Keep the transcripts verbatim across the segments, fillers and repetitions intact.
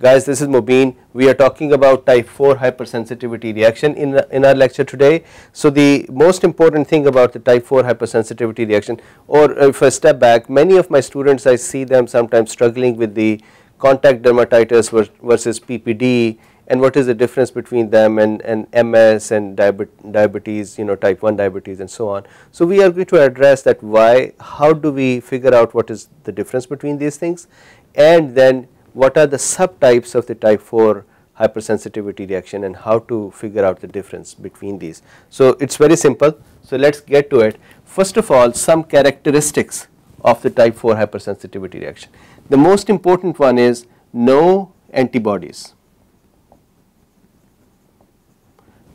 Guys, this is Mobeen. We are talking about type four hypersensitivity reaction in, in our lecture today. So, the most important thing about the type four hypersensitivity reaction, or if I step back, many of my students, I see them sometimes struggling with the contact dermatitis versus P P D and what is the difference between them and, and M S and diabetes, you know, type one diabetes and so on. So, we are going to address that why, how do we figure out what is the difference between these things, and then what are the subtypes of the type four hypersensitivity reaction and how to figure out the difference between these. So, it is very simple. So, let us get to it. First of all, some characteristics of the type four hypersensitivity reaction. The most important one is no antibodies.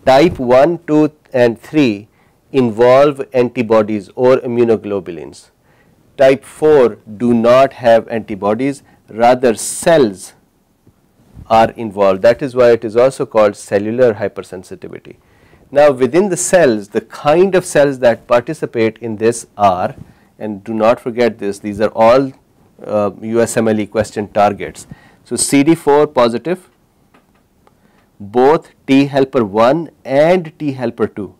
type one, two and three involve antibodies or immunoglobulins. type four do not have antibodies, rather cells are involved. That is why it is also called cellular hypersensitivity. Now, within the cells, the kind of cells that participate in this are, and do not forget this, these are all uh, U S M L E question targets. So, C D four positive, both T helper one and T helper two.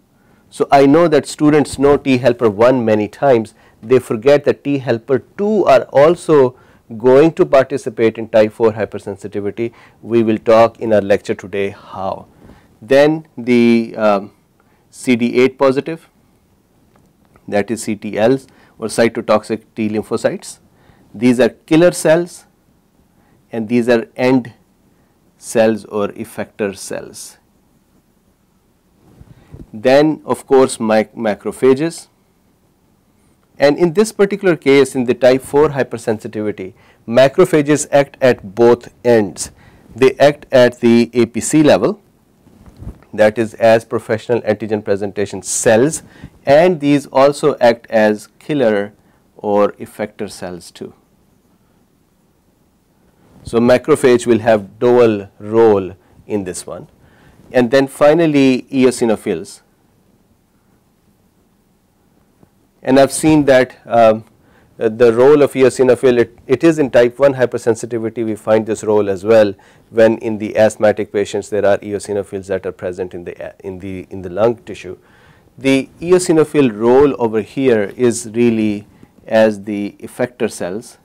So, I know that students know T helper one many times, they forget that T helper two are also going to participate in type four hypersensitivity. We will talk in our lecture today how. Then the um, C D eight positive, that is C T Ls or cytotoxic T lymphocytes. These are killer cells and these are end cells or effector cells. Then of course mac macrophages. And in this particular case, in the type four hypersensitivity, macrophages act at both ends. They act at the A P C level, that is as professional antigen presentation cells, and these also act as killer or effector cells too. So, macrophage will have dual role in this one. And then finally, eosinophils. And I have seen that um, the role of eosinophil, it, it is in type one hypersensitivity, we find this role as well, when in the asthmatic patients there are eosinophils that are present in the, in the, in the lung tissue. The eosinophil role over here is really as the effector cells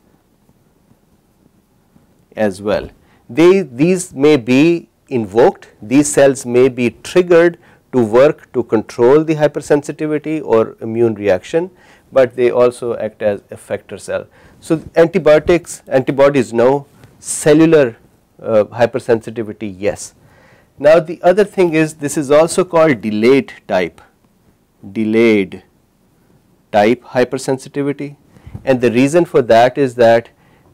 as well. They, these may be invoked, these cells may be triggered to work to control the hypersensitivity or immune reaction, but they also act as effector cell. So, antibiotics, antibodies no, cellular uh, hypersensitivity yes. Now, the other thing is this is also called delayed type, delayed type hypersensitivity, and the reason for that is that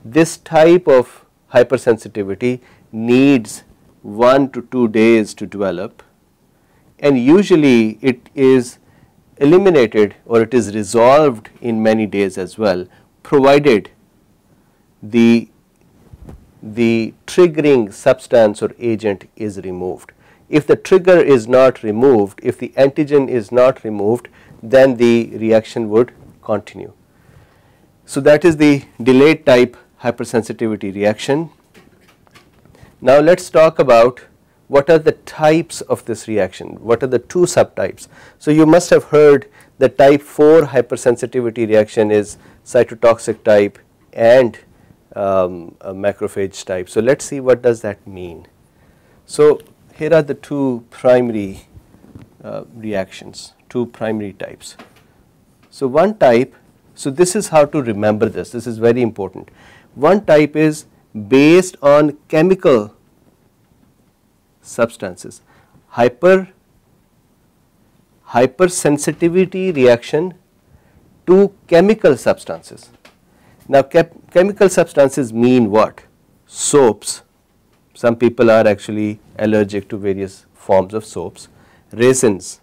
this type of hypersensitivity needs one to two days to develop. And usually it is eliminated or it is resolved in many days as well, provided the, the triggering substance or agent is removed. If the trigger is not removed, if the antigen is not removed, then the reaction would continue. So, that is the delayed type hypersensitivity reaction. Now, let us talk about what are the types of this reaction, what are the two subtypes. So, you must have heard the type four hypersensitivity reaction is cytotoxic type and um, macrophage type. So, let us see what does that mean. So, here are the two primary uh, reactions, two primary types. So, one type, so this is how to remember this, this is very important. One type is based on chemical substances. Hyper, hypersensitivity reaction to chemical substances. Now, chemical substances mean what? Soaps. Some people are actually allergic to various forms of soaps. Resins,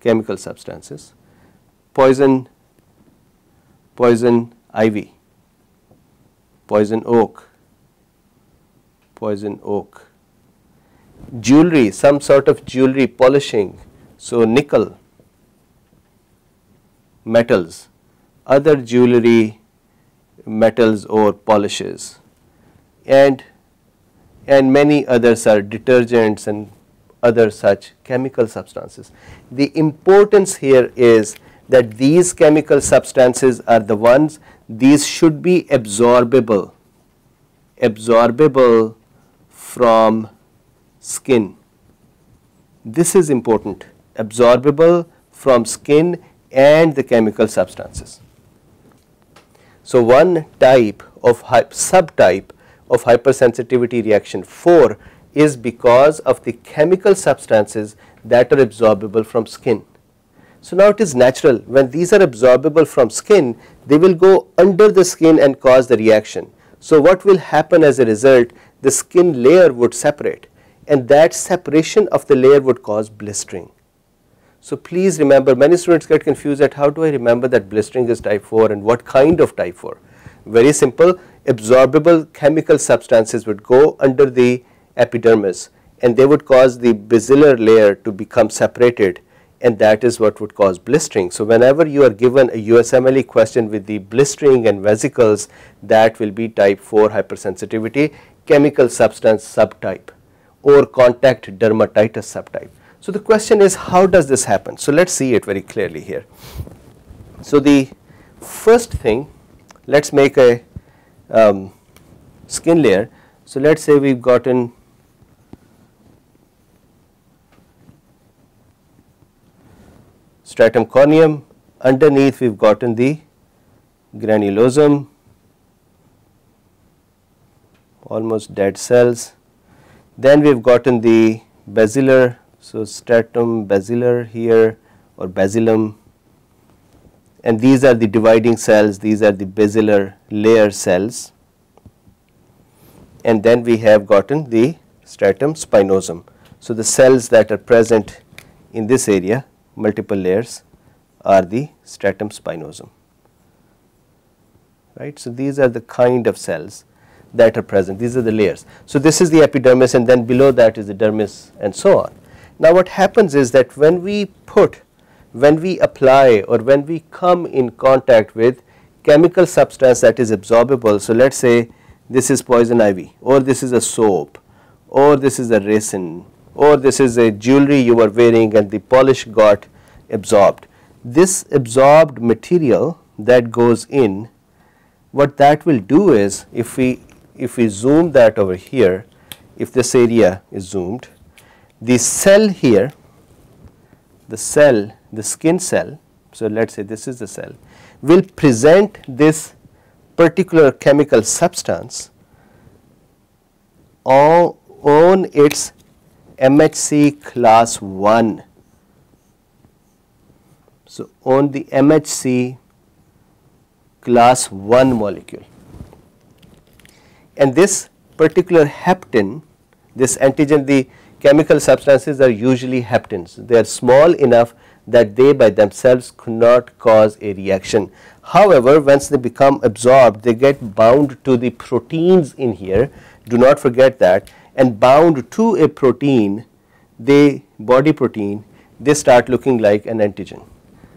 chemical substances. Poison, poison ivy, poison oak, poison oak. Jewelry, some sort of jewelry polishing, so nickel, metals, other jewelry, metals or polishes, and and many others are detergents and other such chemical substances. The importance here is that these chemical substances are the ones, these should be absorbable, absorbable from skin. This is important, absorbable from skin and the chemical substances. So one type of subtype of hypersensitivity reaction four is because of the chemical substances that are absorbable from skin. So now it is natural when these are absorbable from skin, they will go under the skin and cause the reaction. So what will happen as a result, the skin layer would separate and that separation of the layer would cause blistering. So please remember, many students get confused at how do I remember that blistering is type four and what kind of type four. Very simple, absorbable chemical substances would go under the epidermis and they would cause the basilar layer to become separated and that is what would cause blistering. So whenever you are given a U S M L E question with the blistering and vesicles, that will be type four hypersensitivity chemical substance subtype or contact dermatitis subtype. So the question is, how does this happen? So let's see it very clearly here. So the first thing, let's make a um, skin layer. So let's say we've gotten stratum corneum, underneath we've gotten the granulosum, almost dead cells, then we've gotten the basilar, so stratum basilar here or basilum, and these are the dividing cells, these are the basilar layer cells. And then we have gotten the stratum spinosum. So the cells that are present in this area, multiple layers, are the stratum spinosum, right. So these are the kind of cells that are present, these are the layers. So this is the epidermis and then below that is the dermis and so on. Now what happens is that when we put, when we apply or when we come in contact with chemical substance that is absorbable, so let's say this is poison ivy or this is a soap or this is a resin or this is a jewelry you were wearing and the polish got absorbed. This absorbed material that goes in, what that will do is, if we if we zoom that over here, if this area is zoomed, the cell here, the cell, the skin cell, so let's say this is the cell, will present this particular chemical substance on, on its M H C class one. So on the M H C class one molecule, and this particular heptane, this antigen, the chemical substances are usually heptanes, they are small enough that they by themselves could not cause a reaction. However, once they become absorbed, they get bound to the proteins in here, do not forget that, and bound to a protein, the body protein, they start looking like an antigen.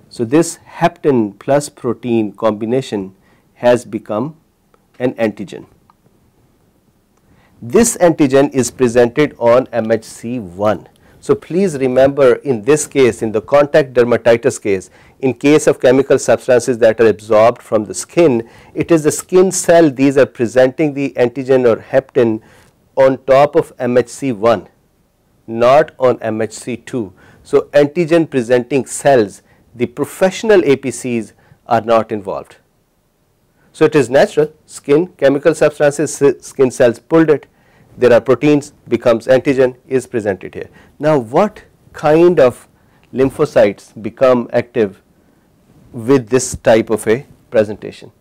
So this heptane plus protein combination has become an antigen. This antigen is presented on M H C one. So please remember, in this case, in the contact dermatitis case, in case of chemical substances that are absorbed from the skin, it is the skin cell, these are presenting the antigen or heptane on top of M H C one, not on M H C two. So antigen presenting cells, the professional A P Cs are not involved. So it is natural, skin, chemical substances, skin cells pulled it. There are proteins, becomes antigen, is presented here. Now what kind of lymphocytes become active with this type of a presentation?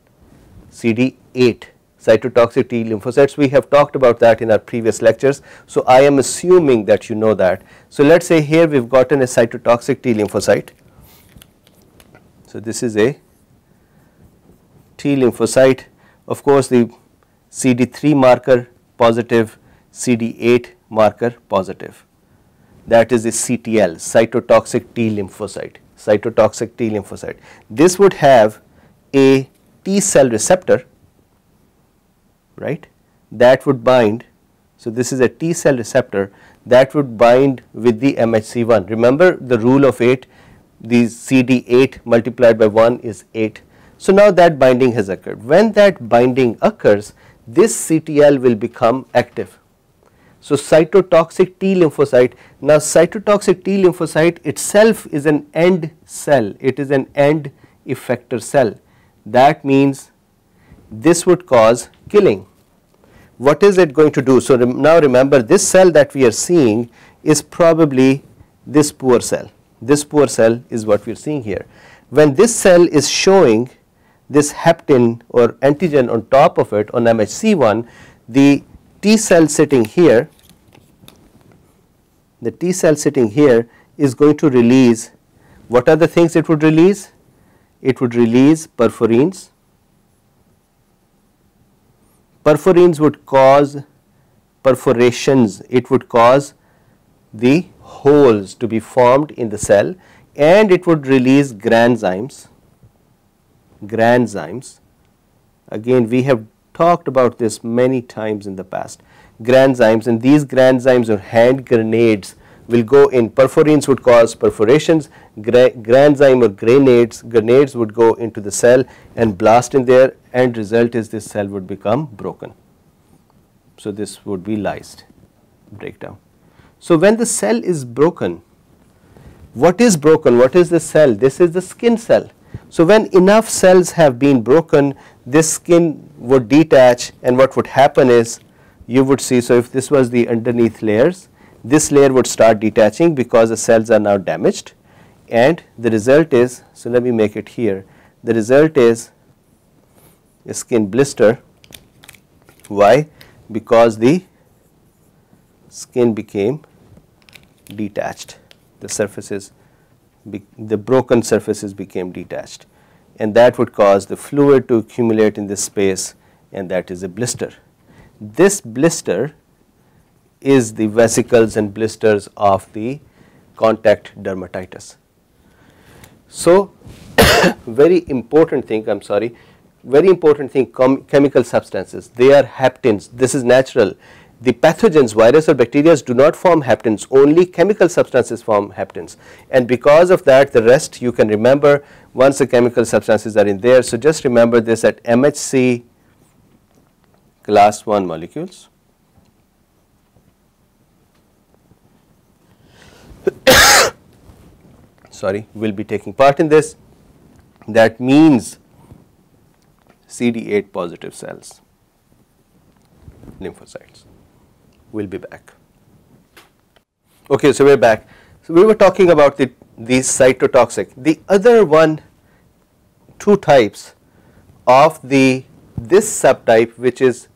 C D eight, cytotoxic T lymphocytes, we have talked about that in our previous lectures. So I am assuming that you know that. So let's say here we've gotten a cytotoxic T lymphocyte. So this is a T lymphocyte, of course the C D three marker positive, C D eight marker positive, that is the C T L, cytotoxic T lymphocyte, cytotoxic T lymphocyte. This would have a T cell receptor, right, that would bind, So this is a T cell receptor that would bind with the M H C one. Remember the rule of eight, the C D eight multiplied by one is eight. So now that binding has occurred. When that binding occurs, this C T L will become active. So cytotoxic T lymphocyte, now cytotoxic T lymphocyte itself is an end cell, it is an end effector cell. That means this would cause killing. What is it going to do? So rem- now remember, this cell that we are seeing is probably this poor cell. This poor cell is what we are seeing here. When this cell is showing this heptin or antigen on top of it on M H C one, the T cell sitting here, the T cell sitting here is going to release, what are the things it would release? It would release perforins. Perforins would cause perforations, it would cause the holes to be formed in the cell, and it would release granzymes, granzymes. Again, we have talked about this many times in the past, granzymes, and these granzymes or hand grenades will go in. Perforins would cause perforations, gra granzyme or grenades, grenades would go into the cell and blast in there, and result is this cell would become broken. So this would be lysed, breakdown. So when the cell is broken, what is broken? What is the cell? This is the skin cell. So when enough cells have been broken, this skin would detach, and what would happen is you would see, so if this was the underneath layers, this layer would start detaching because the cells are now damaged, and the result is, so let me make it here, the result is a skin blister. Why? Because the skin became detached, the surfaces, be, the broken surfaces became detached, and that would cause the fluid to accumulate in this space, and that is a blister. This blister is the vesicles and blisters of the contact dermatitis. So very important thing, I am sorry, very important thing, com chemical substances, they are heptins, this is natural. The pathogens, virus or bacteria do not form heptins, only chemical substances form heptins, and because of that the rest you can remember once the chemical substances are in there. So just remember this, at M H C class one molecules, sorry, will be taking part in this. That means C D eight positive cells, lymphocytes. We'll be back. Okay, so we're back. So we were talking about the, the cytotoxic. The other one, two types of the this subtype which is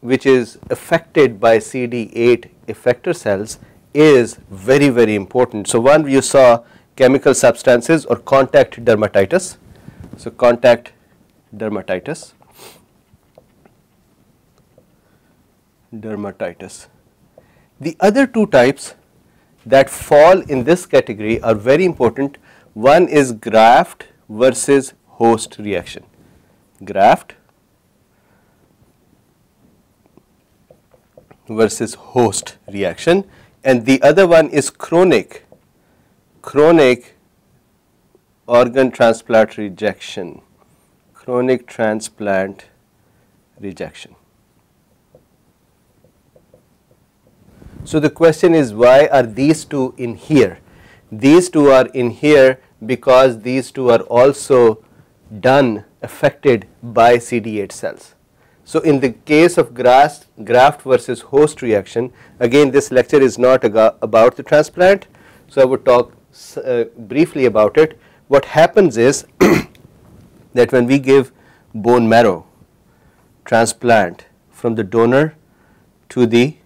which is affected by C D eight effector cells is very, very important. So one you saw chemical substances or contact dermatitis. So contact dermatitis, dermatitis. The other two types that fall in this category are very important. One is graft versus host reaction, graft versus host reaction, and the other one is chronic, chronic organ transplant rejection, chronic transplant rejection. So the question is, why are these two in here? These two are in here because these two are also done, affected by C D eight cells. So in the case of graft, graft versus host reaction, again this lecture is not about the transplant, so I would talk uh, briefly about it. What happens is that when we give bone marrow transplant from the donor to the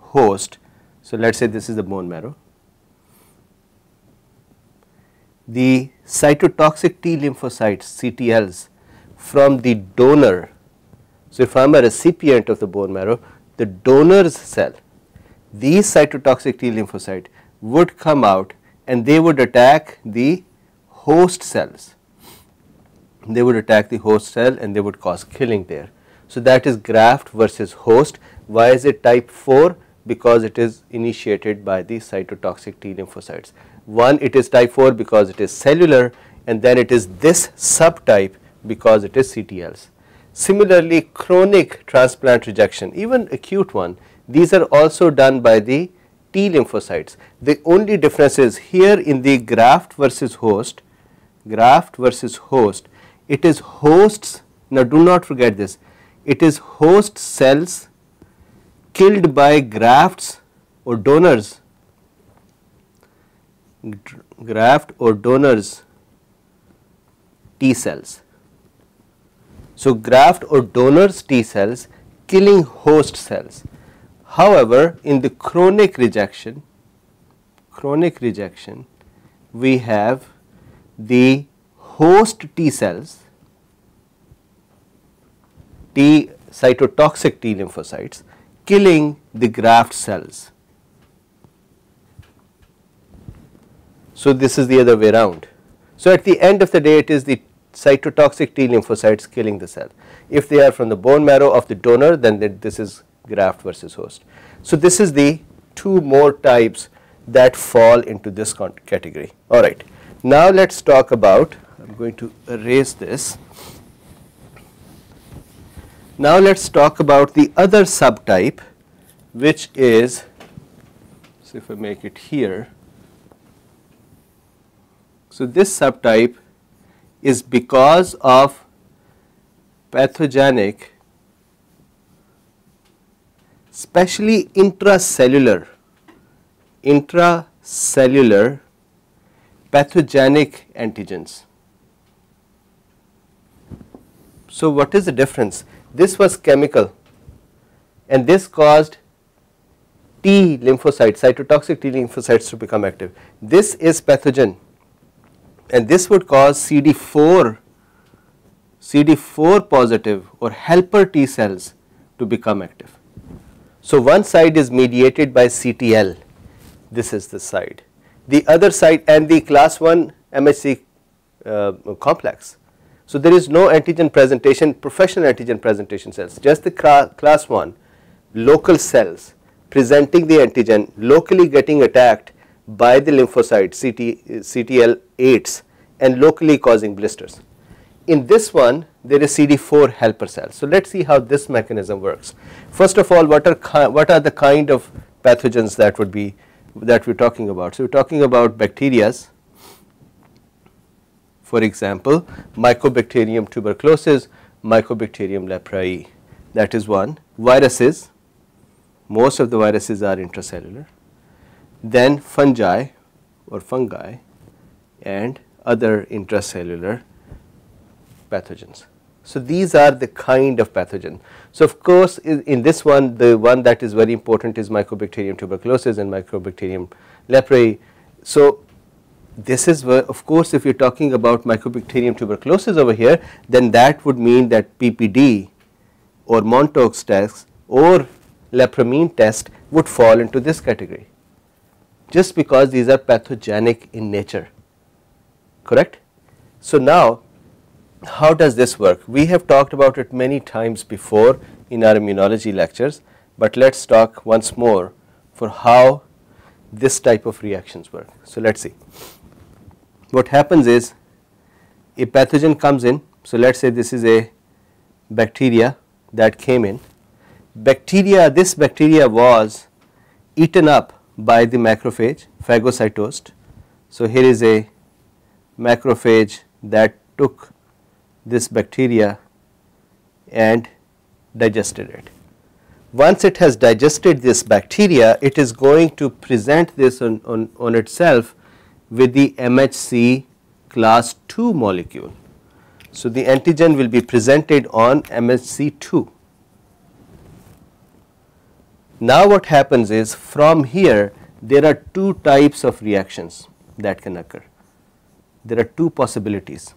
host, so let us say this is the bone marrow, the cytotoxic T lymphocytes, C T Ls, from the donor. So if I am a recipient of the bone marrow, the donor's cell, these cytotoxic T lymphocyte would come out and they would attack the host cells. They would attack the host cell and they would cause killing there. So that is graft versus host. Why is it type four? Because it is initiated by the cytotoxic T lymphocytes. One, it is type four because it is cellular, and then it is this subtype because it is C T Ls. Similarly, chronic transplant rejection, even acute one, these are also done by the T lymphocytes. The only difference is here in the graft versus host, graft versus host, it is hosts, now do not forget this, it is host cells killed by grafts or donors, graft or donors T cells. So graft or donors T cells killing host cells. However, in the chronic rejection, chronic rejection, we have the host T cells, T cytotoxic T lymphocytes killing the graft cells. So this is the other way around. So at the end of the day, it is the cytotoxic T lymphocytes killing the cell. If they are from the bone marrow of the donor, then this is graft versus host. So this is the two more types that fall into this category. All right. Now let's talk about, I'm going to erase this. Now let's talk about the other subtype, which is, so if I make it here, so this subtype is because of pathogenic, especially intracellular, intracellular pathogenic antigens. So what is the difference? This was chemical, and this caused T lymphocytes, cytotoxic T lymphocytes to become active. This is pathogen, and this would cause C D four, C D four positive or helper T cells to become active. So one side is mediated by C T L, this is the side. The other side, and the class one M H C uh, complex. So there is no antigen presentation, professional antigen presentation cells, just the class one local cells presenting the antigen, locally getting attacked by the lymphocyte C T L eights and locally causing blisters. In this one, there is C D four helper cells. So let's see how this mechanism works. First of all, what are what are the kind of pathogens that would be that we're talking about? So we're talking about bacterias. For example, mycobacterium tuberculosis, mycobacterium leprae, that is one. Viruses, most of the viruses are intracellular. Then fungi or fungi and other intracellular pathogens. So these are the kind of pathogen. So of course, in this one, the one that is very important is mycobacterium tuberculosis and mycobacterium leprae. So this is where, of course, if you are talking about mycobacterium tuberculosis over here, then that would mean that P P D or Mantoux test or lepromin test would fall into this category, just because these are pathogenic in nature, correct? So now, how does this work? We have talked about it many times before in our immunology lectures, but let's talk once more for how this type of reactions work. So let's see. What happens is, a pathogen comes in. So let's say this is a bacteria that came in. Bacteria, this bacteria was eaten up by the macrophage, phagocytosed. So here is a macrophage that took this bacteria and digested it. Once it has digested this bacteria, it is going to present this on, on, on itself with the M H C class two molecule. So the antigen will be presented on M H C two. Now what happens is, from here there are two types of reactions that can occur. There are two possibilities.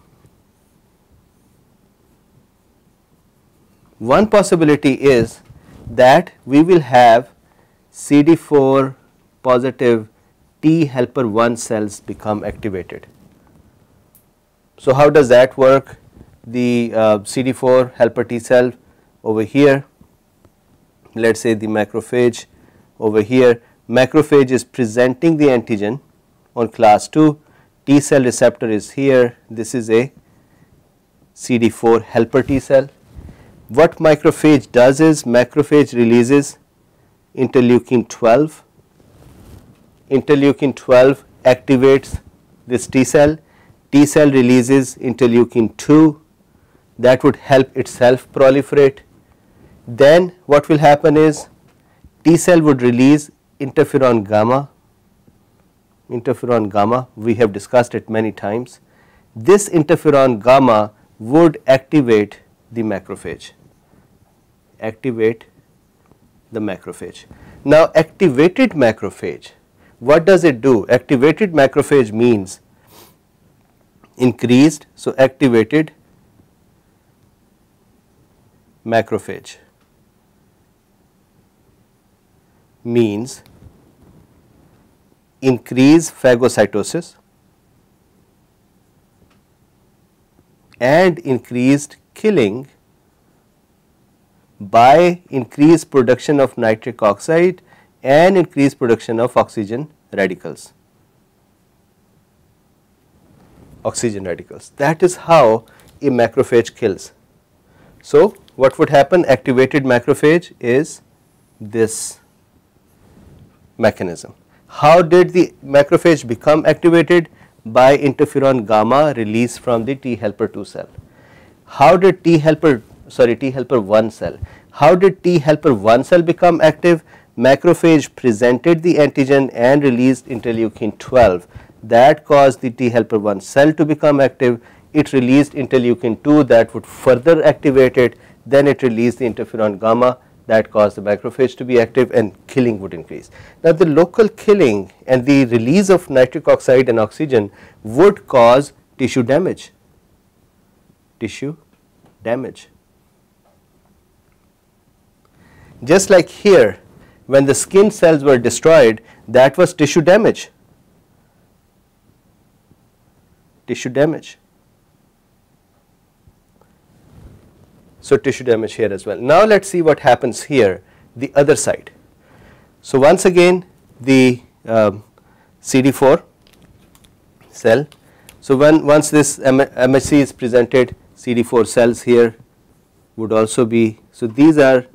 One possibility is that we will have C D four positive T helper one cells become activated. So how does that work? The uh, C D four helper T cell over here, let us say the macrophage over here. Macrophage is presenting the antigen on class two, T cell receptor is here, this is a C D four helper T cell. What macrophage does is macrophage releases interleukin twelve, interleukin twelve activates this T cell, T cell releases interleukin two, that would help itself proliferate. Then what will happen is T cell would release interferon gamma, interferon gamma we have discussed it many times. This interferon gamma would activate the macrophage, activate the macrophage. Now activated macrophage, what does it do? Activated macrophage means increased, so activated macrophage means increased phagocytosis and increased killing by increased production of nitric oxide and increased production of oxygen radicals, oxygen radicals. That is how a macrophage kills. So what would happen? Activated macrophage is this mechanism. How did the macrophage become activated? By interferon gamma released from the T helper two cell. How did T helper sorry T helper one cell, how did T helper one cell become active? Macrophage presented the antigen and released interleukin twelve, that caused the T helper one cell to become active. It released interleukin two, that would further activate it, then it released the interferon gamma, that caused the macrophage to be active and killing would increase. Now the local killing and the release of nitric oxide and oxygen would cause tissue damage, tissue damage. Just like here when the skin cells were destroyed, that was tissue damage, tissue damage. So tissue damage here as well. Now let us see what happens here, the other side. So once again the uh, C D four cell, so when once this M H C is presented, C D four cells here would also be, so these are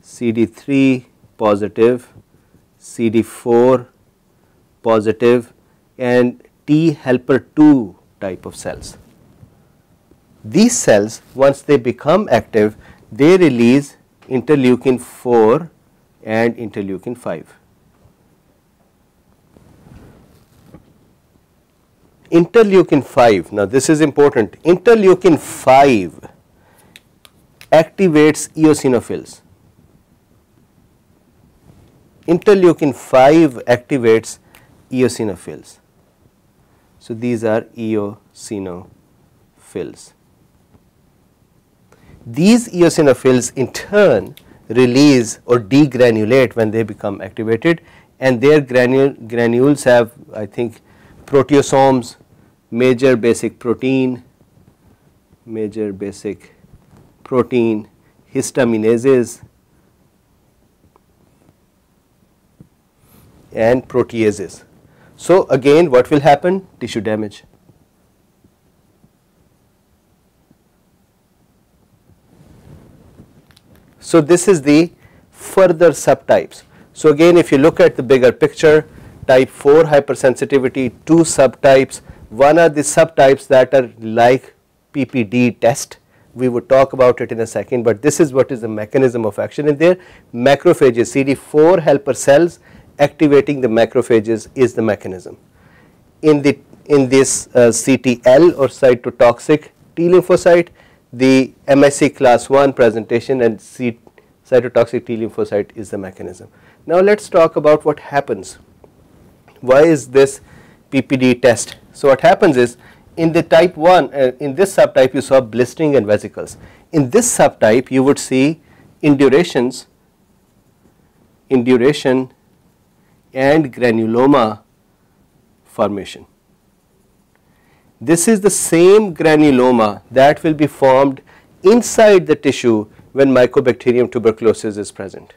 C D three positive, C D four positive and T helper two type of cells. These cells once they become active, they release interleukin four and interleukin five. Interleukin five, now this is important, interleukin five activates eosinophils. Interleukin five activates eosinophils. So these are eosinophils. These eosinophils in turn release or degranulate when they become activated, and their granule, granules have I think proteosomes, major basic protein, major basic protein, histaminases and proteases. So again what will happen? Tissue damage. So this is the further subtypes. So again if you look at the bigger picture, type four hypersensitivity, two subtypes. One are the subtypes that are like P P D test, we would talk about it in a second, but this is what is the mechanism of action in there. Macrophages, C D four helper cells activating the macrophages is the mechanism. In the in this uh, C T L or cytotoxic T lymphocyte, the M H C class one presentation and C cytotoxic T lymphocyte is the mechanism. Now let us talk about what happens. Why is this P P D test? So what happens is in the type one, uh, in this subtype you saw blistering and vesicles. In this subtype you would see indurations, induration and granuloma formation. This is the same granuloma that will be formed inside the tissue when mycobacterium tuberculosis is present.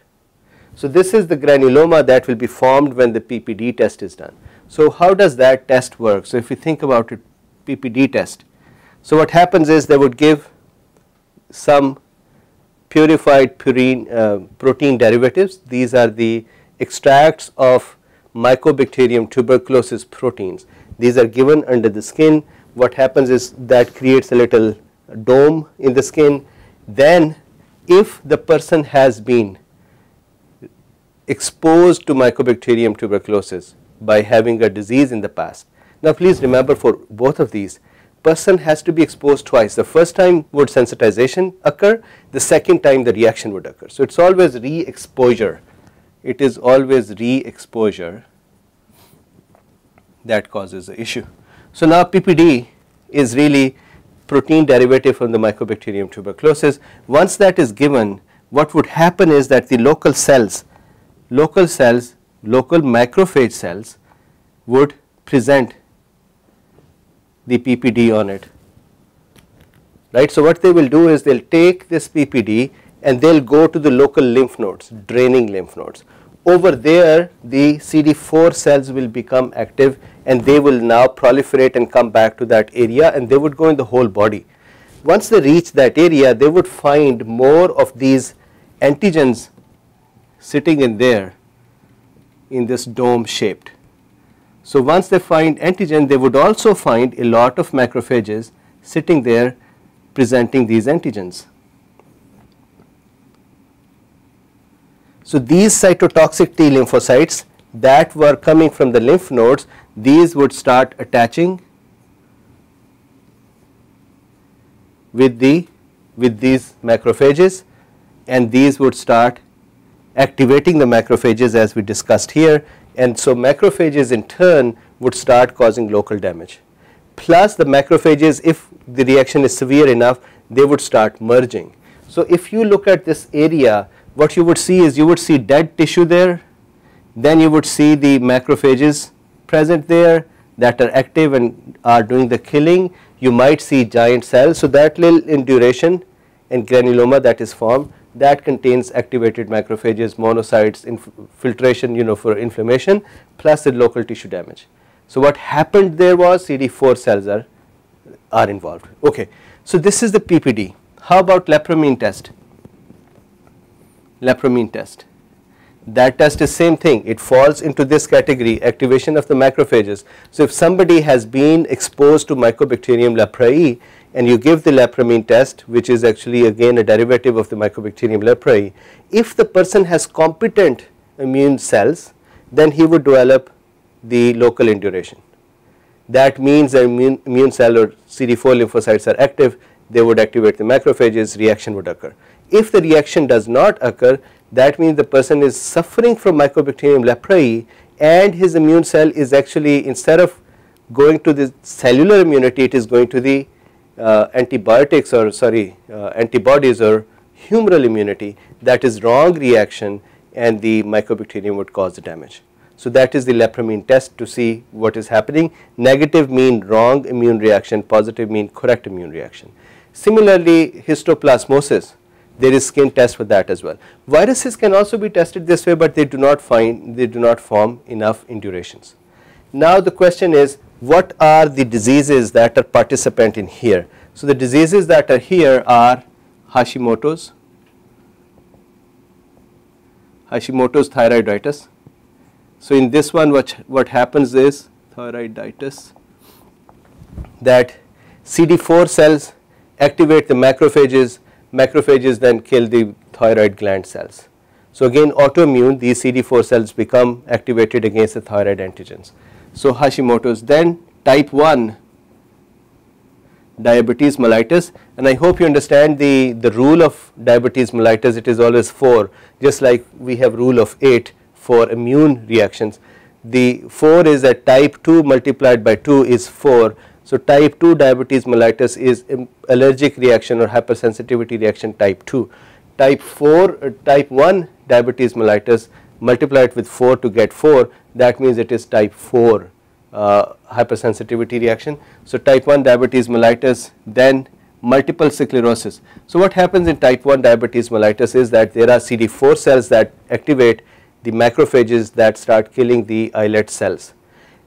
So this is the granuloma that will be formed when the P P D test is done. So how does that test work? So if you think about it, P P D test. So what happens is they would give some purified purine uh, protein derivatives. These are the extracts of mycobacterium tuberculosis proteins. These are given under the skin. What happens is that creates a little dome in the skin. Then if the person has been exposed to mycobacterium tuberculosis by having a disease in the past. Now please remember, for both of these, person has to be exposed twice. The first time would sensitization occur, the second time the reaction would occur. So it's always re-exposure. It is always re-exposure that causes the issue. So now P P D is really protein derivative from the mycobacterium tuberculosis. Once that is given, what would happen is that the local cells, local cells, local macrophage cells would present the P P D on it, right. So what they will do is they will take this P P D and they will go to the local lymph nodes, draining lymph nodes. Over there the C D four cells will become active and they will now proliferate and come back to that area, and they would go in the whole body. Once they reach that area, they would find more of these antigens sitting in there in this dome shaped. So once they find antigen, they would also find a lot of macrophages sitting there presenting these antigens. So these cytotoxic T lymphocytes that were coming from the lymph nodes, these would start attaching with the with these macrophages, and these would start activating the macrophages as we discussed here. And so macrophages in turn would start causing local damage. Plus the macrophages, if the reaction is severe enough, they would start merging. So if you look at this area, what you would see is you would see dead tissue there, then you would see the macrophages present there that are active and are doing the killing. You might see giant cells, so that little induration and granuloma that is formed, that contains activated macrophages, monocytes, infiltration, you know, for inflammation, plus the local tissue damage. So what happened there was C D four cells are, are involved. Okay. So this is the P P D. How about lepromin test? Lepromin test. That test is same thing. It falls into this category, activation of the macrophages. So if somebody has been exposed to mycobacterium leprae, and you give the lepromin test, which is actually again a derivative of the mycobacterium leprae, if the person has competent immune cells, then he would develop the local induration. That means the immune, immune cell or C D four lymphocytes are active, they would activate the macrophages, reaction would occur. If the reaction does not occur, that means the person is suffering from mycobacterium leprae, and his immune cell is actually, instead of going to the cellular immunity, it is going to the Uh, antibiotics or sorry uh, antibodies or humoral immunity. That is wrong reaction, and the mycobacterium would cause the damage. So that is the lepromin test to see what is happening. Negative mean wrong immune reaction, positive mean correct immune reaction. Similarly, histoplasmosis, there is skin test for that as well. Viruses can also be tested this way, but they do not find they do not form enough indurations. Now the question is, what are the diseases that are participant in here? So the diseases that are here are Hashimoto's, Hashimoto's thyroiditis. So in this one, what, what happens is thyroiditis, that C D four cells activate the macrophages, macrophages then kill the thyroid gland cells. So again, autoimmune, these C D four cells become activated against the thyroid antigens. So Hashimoto's. Then type one diabetes mellitus, and I hope you understand the, the rule of diabetes mellitus. It is always four, just like we have rule of eight for immune reactions. The four is that type two multiplied by two is four. So type two diabetes mellitus is allergic reaction or hypersensitivity reaction type two. Type four, uh, type one diabetes mellitus multiplied with four to get four, that means it is type four uh, hypersensitivity reaction. So type one diabetes mellitus, then multiple sclerosis. So what happens in type one diabetes mellitus is that there are C D four cells that activate the macrophages that start killing the islet cells.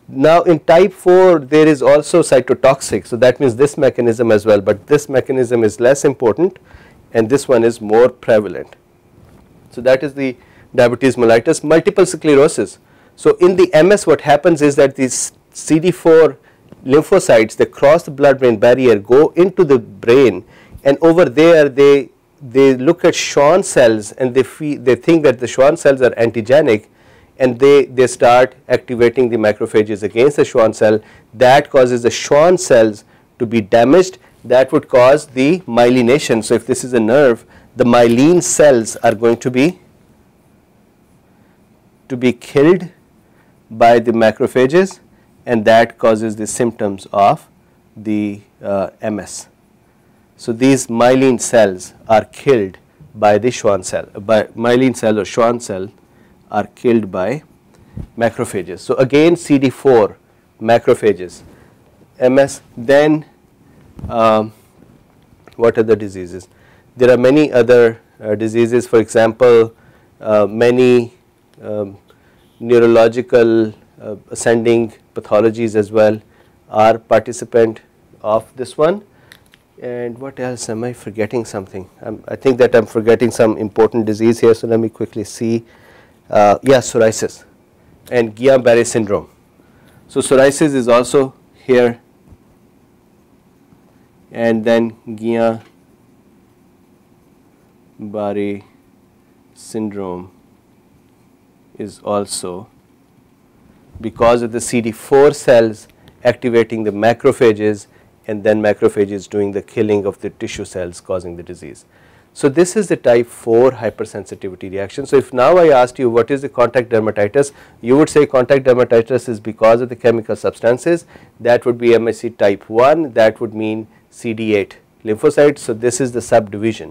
Now in type four there is also cytotoxic, so that means this mechanism as well, but this mechanism is less important and this one is more prevalent. So that is the diabetes mellitus. Multiple sclerosis, so in the M S what happens is that these C D four lymphocytes, they cross the blood brain barrier, go into the brain, and over there they they look at Schwann cells and they fee, they think that the Schwann cells are antigenic, and they they start activating the macrophages against the Schwann cell. That causes the Schwann cells to be damaged, that would cause the myelination. So if this is a nerve, the myelin cells are going to be to be killed by the macrophages, and that causes the symptoms of the uh, M S. So these myelin cells are killed by the Schwann cell, by myelin cell or Schwann cell are killed by macrophages. So again C D four macrophages, M S. Then um, what other diseases? There are many other uh, diseases, for example uh, many um, neurological Uh, ascending pathologies as well are participant of this one. And what else, am I forgetting something? I'm, I think that I am forgetting some important disease here, so let me quickly see. Uh, yeah, psoriasis and Guillain Barre Syndrome. So psoriasis is also here, and then Guillain Barre Syndrome is also, because of the C D four cells activating the macrophages and then macrophages doing the killing of the tissue cells causing the disease. So this is the type four hypersensitivity reaction. So if now I asked you what is the contact dermatitis, you would say contact dermatitis is because of the chemical substances. That would be M H C type one, that would mean C D eight lymphocytes. So this is the subdivision.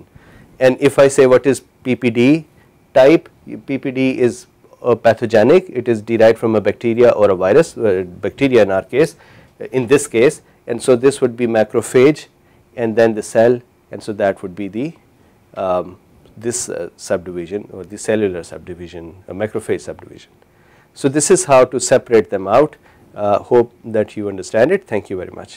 And if I say what is P P D type, P P D is Uh, pathogenic, it is derived from a bacteria or a virus, uh, bacteria in our case, uh, in this case, and so this would be macrophage and then the cell, and so that would be the um, this uh, subdivision or the cellular subdivision, uh, macrophage subdivision. So this is how to separate them out. Uh, hope that you understand it. Thank you very much.